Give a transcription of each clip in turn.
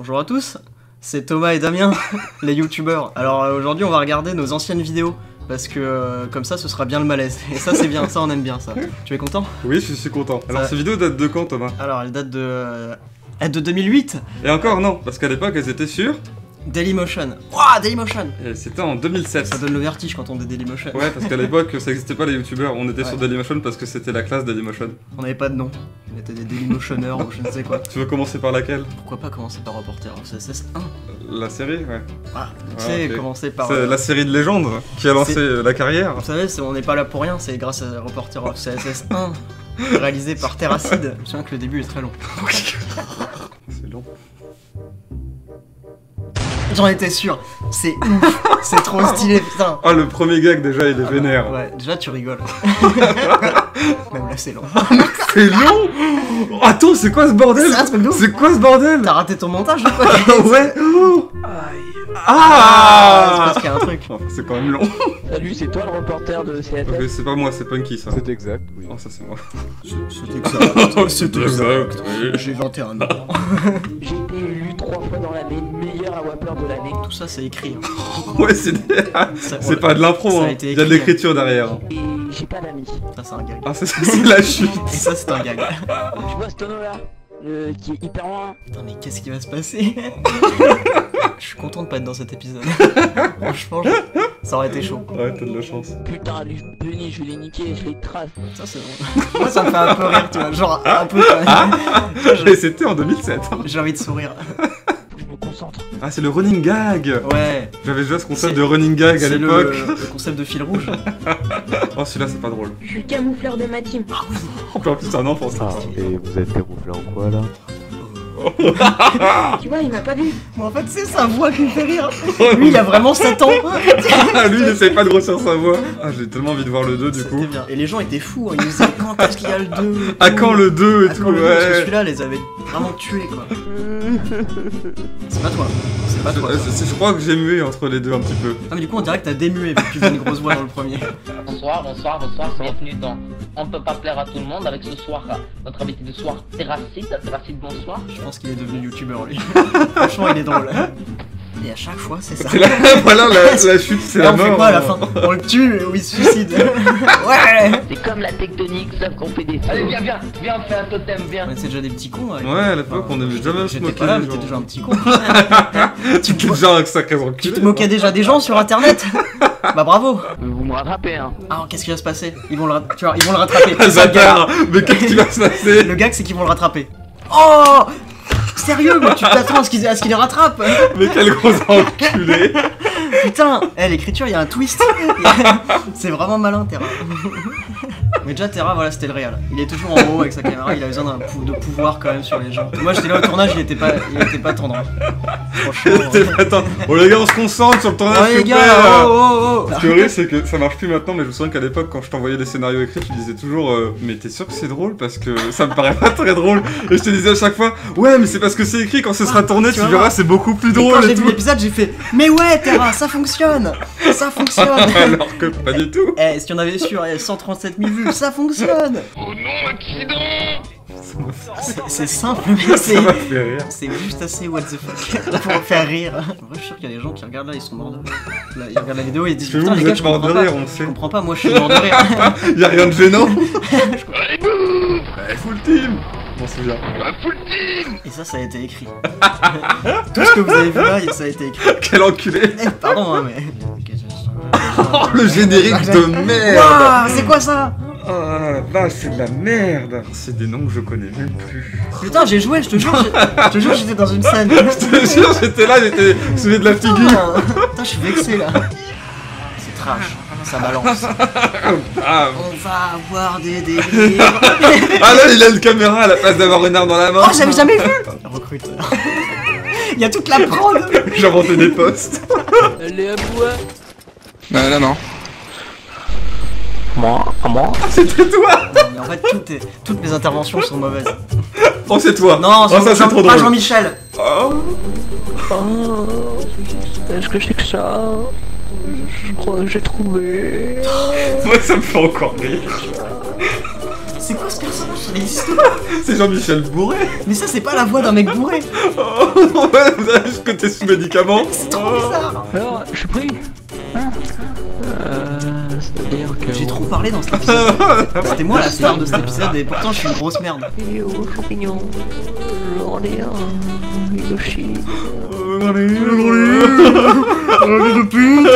Bonjour à tous, c'est Thomas et Damien, les youtubeurs. Alors aujourd'hui on va regarder nos anciennes vidéos, parce que comme ça ce sera bien le malaise. Et ça c'est bien, ça on aime bien ça. Tu es content? Oui, je suis content. Alors ces vidéos datent de quand, Thomas? Alors elles datent de 2008. Et encore non, parce qu'à l'époque elles étaient sur... Dailymotion. Wouah, Dailymotion. C'était en 2007. Ça donne le vertige quand on dit Dailymotion. Ouais, parce qu'à l'époque, ça n'existait pas les youtubeurs. On était sur Dailymotion parce que c'était la classe Dailymotion. On n'avait pas de nom. On était des Dailymotioneurs ou je ne sais quoi. Tu veux commencer par laquelle? Pourquoi pas commencer par Reporter CSS1? La série, ouais. Ah, tu sais, commencer par... C'est la série de légende qui a lancé la carrière. Vous savez, on n'est pas là pour rien, c'est grâce à Reporter CSS1, réalisé par Terracid. Je me souviens que le début est très long. C'est long. J'en étais sûr, c'est ouf, c'est trop stylé, putain. Oh, le premier gag déjà il est vénère. Ouais, déjà tu rigoles. Même là c'est long. C'est long. Attends, c'est quoi ce bordel? C'est quoi ce bordel? T'as raté ton montage ou quoi? Ouais. Ah, c'est parce qu'il y a un truc. C'est quand même long. Salut, c'est toi le reporter de CNN? C'est pas moi, c'est Punky ça. C'est exact, oui. Oh, ça c'est moi. C'est exact. C'est exact. J'ai 21 ans. J'ai été élu 3 fois dans l'année meilleur wapper de l'année. Tout ça c'est écrit. Ouais, c'est pas de l'impro, hein. Il y a de l'écriture derrière. Et j'ai pas d'amis. Ça c'est un gag. Ah, c'est la chute. Et ça c'est un gag. Tu vois ce tonneau là? Qui est hyper loin. Putain, mais qu'est-ce qui va se passer? Je suis content de pas être dans cet épisode. Franchement, ça aurait été chaud. Ouais, t'as de la chance. Putain, lui, Benny, je l'ai niqué, je l'ai trace. Ça, c'est drôle. Moi, ça me fait un peu rire, tu vois. Genre, un peu. Mais c'était en 2007. J'ai envie de sourire. Je me concentre. Ah, c'est le running gag. Ouais. J'avais déjà ce concept de running gag à l'époque. Le concept de fil rouge. Oh, celui-là, c'est pas drôle. Je suis camoufleur de ma team. En plus, c'est un enfant, ça. Et vous êtes camouflé en quoi, là? Tu vois, il m'a pas vu. Bon, en fait, c'est sa voix qui me fait rire. Lui, il a vraiment 7 ans. Lui, il n'essaye pas de ressortir sa voix. Ah, j'ai tellement envie de voir le 2 du coup. Bien. Et les gens étaient fous. Hein. Ils nous disaient quand est-ce qu'il y a le 2? À quand le 2 et tout? Ouais. Parce que celui-là les avait vraiment tués quoi. C'est pas toi. C'est pas toi. Je crois que j'ai mué entre les deux un petit peu. Ah, mais du coup, on dirait que t'as démué vu que tu faisais une grosse voix dans le premier. Bonsoir, bonsoir, bonsoir. Bienvenue dans On ne peut pas plaire à tout le monde avec ce soir. Notre invité du soir, Terracid, bonsoir. Je pense qu'il est devenu youtubeur lui. Franchement il est drôle. Et à chaque fois c'est ça. Voilà la chute, c'est la mort. On fait quoi à la fin? On le tue ou il se suicide? Ouais. C'est comme la tectonique, sauf qu'on fait des... Allez viens, viens, viens, on fait un totem, viens. C'est déjà des petits cons. Ouais, à l'époque on n'avait jamais se moquer. Là mais t'es déjà un petit con. Tu te moquais déjà des gens sur internet. Bah bravo. Vous me rattrapez hein. Ah, qu'est-ce qui va se passer? Ils vont le rattraper. Mais qu'est-ce qui va se passer? Le gag c'est qu'ils vont le rattraper. Oh! Sérieux, mais tu t'attends à ce qu'il les rattrape! Mais quel gros enculé! Putain, l'écriture, il y a un twist! C'est vraiment malin, Terra. Mais déjà, Terra, voilà, c'était le réel. Il est toujours en haut avec sa caméra, il a besoin de pouvoir quand même sur les gens. Moi, j'étais là au tournage, il était pas tendre. Franchement. Il était pas tendre. Oh les gars, on se concentre sur le tournage, super! Ce qui est horrible, c'est que ça marche plus maintenant, mais je me souviens qu'à l'époque, quand je t'envoyais des scénarios écrits, tu disais toujours, mais t'es sûr que c'est drôle? Parce que ça me paraît pas très drôle. Et je te disais à chaque fois, ouais, mais c'est parce que c'est écrit, quand ce sera tourné, tu verras, c'est beaucoup plus drôle. Et quand j'ai vu l'épisode, j'ai fait, mais ouais, Terra, ça fonctionne! Ça fonctionne! Alors que pas du tout! Eh, si on avait sur 137 000 vues, ça fonctionne! Oh non, accident! C'est simple, mais c'est juste assez what the fuck pour faire rire. En vrai, je suis sûr qu'il y a des gens qui regardent là, ils sont morts de rire. Ils regardent la vidéo et ils disent putain, les gars, je comprends pas. Je comprends pas, moi je suis mort de rire. Y'a rien de gênant! Allez, boum! Full team! On se souvient. Full team! Et ça a été écrit. Tout ce que vous avez vu là, ça a été écrit. Quel enculé! Pardon, hein, mais. Oh, le générique de merde! Waouh, c'est quoi ça? Oh là là, c'est de la merde! C'est des noms que je connais même plus. Putain, j'ai joué, je te jure, j'étais dans une scène. Je te jure, j'étais là, j'étais soulevé de la figure. Putain, je suis vexé là. C'est trash, ça balance. On va avoir des délires. Ah là, il a une caméra à la place d'avoir une arme dans la main. Oh, j'avais jamais vu! Recruteur. Il y a toute la prod! J'ai inventé des postes. Allez, à bois! Là, non. Moi. Ah, c'était toi! Non, mais en fait, toutes mes interventions sont mauvaises. Oh, c'est toi! Non, ça c'est trop drôle. Pas Jean-Michel! Oh. Est-ce que c'est que ça? Je crois que j'ai trouvé. Moi, ça me fait encore rire. C'est quoi ce personnage? Ça n'existe pas. C'est Jean-Michel bourré. Mais ça, c'est pas la voix d'un mec bourré. Oh non, vous avez juste côté sous médicament. C'est trop bizarre. Alors, je suis pris. C'est-à-dire que... J'ai trop parlé dans cet épisode. C'était moi la star de cet épisode et pourtant je suis une grosse merde. Yo, champignon. J'en ai un. Hiroshi. J'en ai de pute.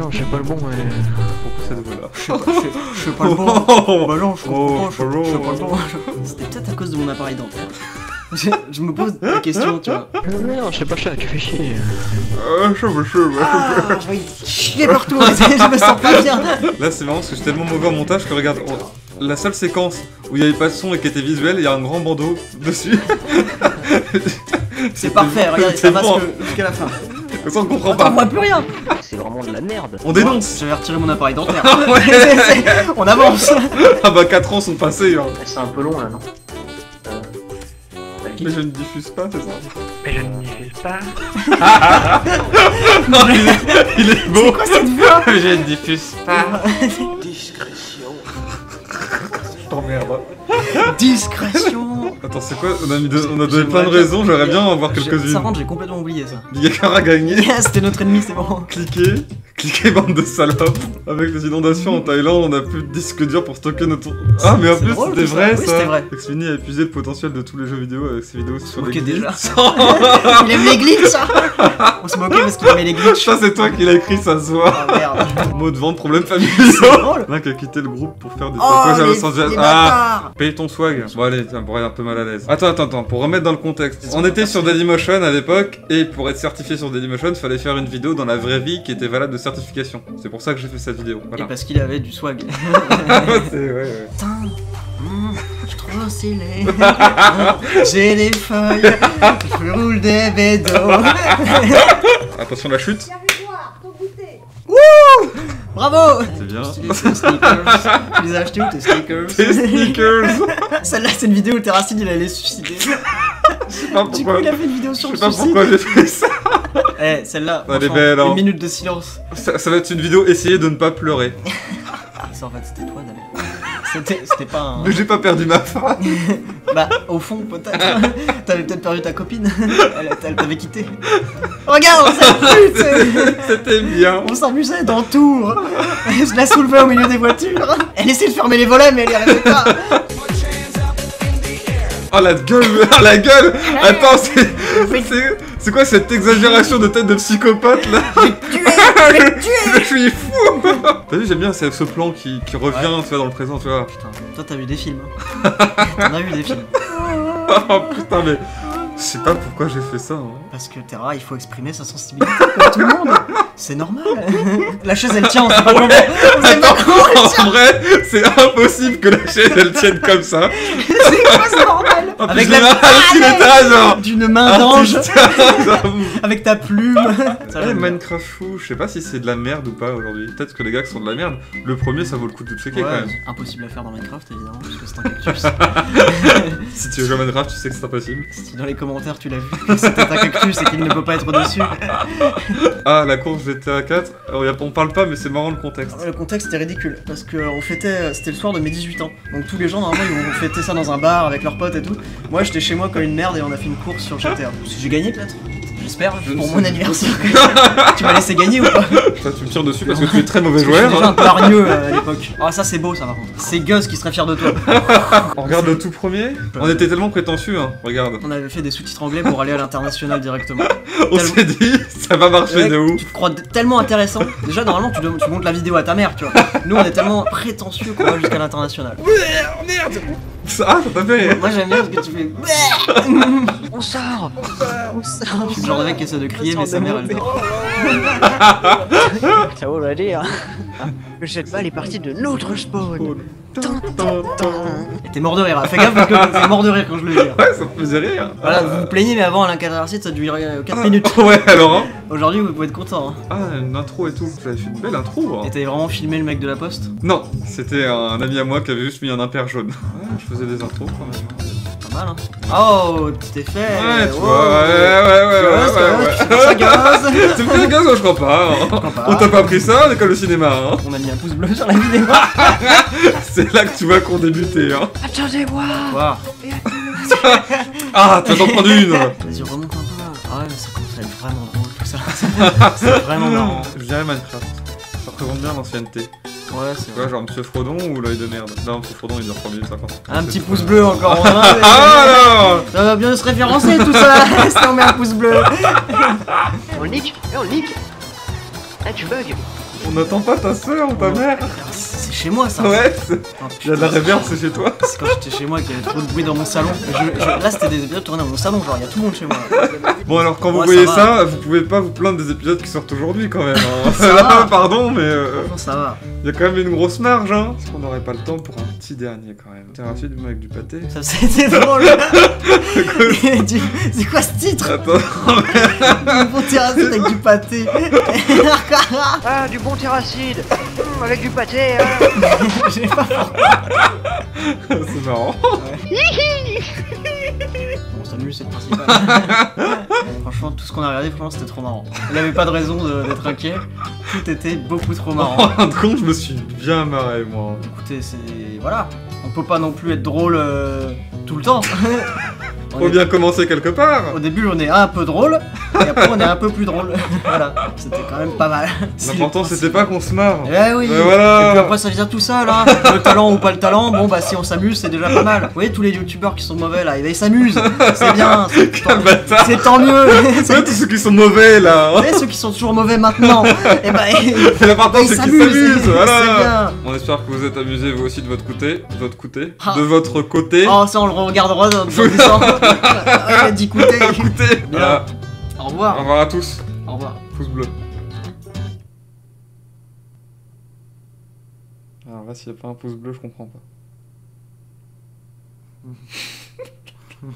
Non, j'ai pas le bon, mais... Pourquoi ça devait là? Je suis pas le bon. Bah non, je comprends, je suis pas le bon. C'était peut-être à cause de mon appareil dentaire. Je me pose la question, tu vois. Non, je sais pas, tu fais chier. Ah, je vais chier partout, je me sens pas bien. Là, c'est marrant parce que je suis tellement mauvais en montage que regarde, la seule séquence où il n'y avait pas de son et qui était visuelle, il y a un grand bandeau dessus. C'est parfait, regardez, ça passe jusqu'à la fin. Ça, on comprend pas. On voit plus rien. C'est vraiment de la merde. On dénonce. J'avais retiré mon appareil dentaire. On avance. Ah bah 4 ans sont passés. C'est un peu long là, non? Mais je ne diffuse pas, c'est ça? Mais je ne diffuse pas. Non, il est beau. C'est quoi cette voix? Je ne diffuse pas. Discrétion. Je t'emmerde. Discrétion. Attends, c'est quoi? On a donné plein de raisons, j'aimerais bien en voir quelques-unes. Ça rentre, j'ai complètement oublié ça. K.A.R.C. a gagné. C'était notre ennemi, c'est bon. Cliquez. Cliquez, bande de salopes. Avec les inondations en Thaïlande, on a plus de disque dur pour stocker notre... Ah mais en plus c'était vrai ça, X-Mini a épuisé le potentiel de tous les jeux vidéo avec ses vidéos sur les glitches. Il aime les glitches. On se moquait parce qu'il aimait les glitches. Ça c'est toi qui l'as écrit, ça se voit. Mot de vente, problème familial. L'un qui a quitté le groupe pour faire des tacos à Los Angeles. Ah, paye ton swag. Bon allez, ça me pourrait un peu mal à l'aise. Attends, pour remettre dans le contexte. On était sur Dailymotion à l'époque et pour être certifié sur Dailymotion, fallait faire une vidéo dans la vraie vie qui était valable de certification. C'est pour ça que j'ai fait cette vidéo. Voilà. Et parce qu'il avait du swag. C'est ouais. Putain, je suis trop stylé. J'ai des feuilles, je roule des bédos. Attention la chute. Wouh! Bravo! C'est bien. Tu les as achetés où tes sneakers? Tes sneakers! Celle-là, c'est une vidéo où Terracid il allait se suicider. Du coup, il a fait une vidéo sur le suicide. Je sais pas pourquoi j'ai fait ça. Eh, celle-là, une minute de silence. Ça va être une vidéo, essayez de ne pas pleurer. Ça en fait, c'était toi d'ailleurs. C'était pas un... Mais j'ai pas perdu ma femme. Bah, au fond, peut-être. T'avais peut-être perdu ta copine. Elle t'avait quitté. Regarde, on s'amuse. C'était bien. On s'amusait dans tout. Je la soulevais au milieu des voitures. Elle essayait de fermer les volets, mais elle y arrivait pas. Oh la gueule, Attends, c'est quoi cette exagération de tête de psychopathe là? Je suis fou. T'as vu, j'aime bien ce plan qui revient, tu vois, dans le présent, tu vois. Putain, toi t'as vu des films. T'en as vu des films. Oh putain, mais je sais pas pourquoi j'ai fait ça. Hein. Parce que Terra, il faut exprimer sa sensibilité comme tout le monde. C'est normal. La chaise elle tient, on sait pas comment. En vrai, c'est impossible que la chaise elle tienne comme ça. C'est quoi, c'est normal? Avec la d'une main d'ange. Avec ta plume. Minecraft fou, je sais pas si c'est de la merde ou pas aujourd'hui. Peut-être que les gars qui sont de la merde, le premier ça vaut le coup de checker quand même. Impossible à faire dans Minecraft évidemment, parce que c'est un cactus. Si tu veux jouer à Minecraft, tu sais que c'est impossible. Si dans les commentaires tu l'as vu, c'est un cactus et qu'il ne peut pas être dessus. Ah, la course GTA 4, on parle pas mais c'est marrant le contexte. Le contexte c'était ridicule parce que on fêtait, c'était le soir de mes 18 ans. Donc tous les gens normalement ils vont fêter ça dans un bar avec leurs potes et tout. Moi j'étais chez moi comme une merde et on a fait une course sur GTA. J'ai gagné peut-être? J'espère, pour mon anniversaire. Tu m'as laissé gagner ou pas? Toi tu me tires dessus parce que tu es très mauvais joueur. J'étais déjà un peu hargneux à l'époque. Ah ça c'est beau ça par contre. C'est Gus qui serait fier de toi. On regarde le tout premier. On était tellement prétentieux, hein. Regarde. On avait fait des sous-titres anglais pour aller à l'international directement. On s'est dit, ça va marcher de ouf. Tu te crois tellement intéressant. Déjà normalement tu montes la vidéo à ta mère, tu vois. Nous on est tellement prétentieux qu'on va jusqu'à l'international. Merde. Ah, ça t'a fait. Moi j'aime bien ce que tu fais. On sort. On sort. Je suis le genre de mec qui essaie de crier mais sa mère elle dort. Ça vaut la dire. Le jetball est parti de notre spawn. T'es mort de rire, fais gaffe parce que t'es mort de rire quand je le dis. Ouais, ça me faisait rire. Voilà, vous vous plaignez, mais avant Alain K.A.R.C. ça durait 4 minutes. Ouais, alors hein. Aujourd'hui, vous pouvez être content. Hein. Ah, une intro et tout. J'avais fait une belle intro. Hein. Et t'avais vraiment filmé le mec de la poste? Non, c'était un ami à moi qui avait juste mis un imper jaune. Ouais, je faisais des intros quand même. pas mal, hein. Oh, tu t'es fait. Ouais, tu vois, ouais. Gaz. Tu fais gaz, moi je crois pas. Hein. On t'a pas pris ça à l'école de cinéma, hein. On a mis un pouce bleu sur la vidéo. C'est là que tu vois qu'on débutait, hein. Attendez-moi. Wow. Ah, t'as en prendre une. Vas-y, remonte un peu. Ah ouais, mais ça commence à être vraiment drôle tout ça. C'est vraiment marrant. Je dirais Minecraft. Ça représente bien l'ancienneté. Ouais, c'est vrai. Ouais, genre Monsieur Frodon ou l'œil de merde. Non, Monsieur Frodon il dure 3 minutes 50. Un petit pouce bleu encore. On a... Ah non, ça va bien se référencer tout ça. Si on met un pouce bleu. On nique, on nique. Ah, tu bugs. On n'attend pas ta soeur ou ta mère. C'est chez moi ça. Ouais, la réverbe c'est chez toi. C'est quand j'étais chez moi qu'il y avait trop de bruit dans mon salon. Là c'était des épisodes tournés dans mon salon, genre il y a tout le monde chez moi. Bon alors quand vous voyez ça, vous pouvez pas vous plaindre des épisodes qui sortent aujourd'hui quand même. Là pardon mais... ça va. Il y a quand même une grosse marge hein. Est-ce qu'on n'aurait pas le temps pour un petit dernier quand même? Terracid avec du pâté. Ça c'était drôle. C'est quoi ce titre? Attends. Du bon Terracid avec du pâté. Ah du bon Terracid avec du pâté hein. J'ai pas c'est marrant ouais. On s'amuse c'est le principal. Franchement tout ce qu'on a regardé franchement c'était trop marrant. Il avait pas de raison d'être inquiet. Tout était beaucoup trop marrant. En compte je me suis bien marré moi. Écoutez c'est... voilà. On peut pas non plus être drôle tout le temps. Faut bien commencer quelque part. Au début on est un peu drôle, et après on est un peu plus drôle. Voilà, c'était quand même pas mal. L'important c'était pas qu'on se marre. Eh oui. Voilà. Et puis après ça vient tout ça là. Le talent ou pas le talent, bon bah si on s'amuse c'est déjà pas mal. Vous voyez tous les youtubeurs qui sont mauvais là, ils s'amusent. C'est bien. C'est tant mieux. C'est tous ceux qui sont mauvais là. Et ceux qui sont toujours mauvais maintenant. Et bah l'important c'est qu'ils s'amusent. Voilà. On espère que vous êtes amusés vous aussi de votre côté, de votre côté. Oh ça on le regardera dans 10 ans. Ouais, d'écouter. Voilà. Au revoir. Au revoir à tous. Au revoir. Pouce bleu. Alors là, s'il n'y a pas un pouce bleu, je comprends pas.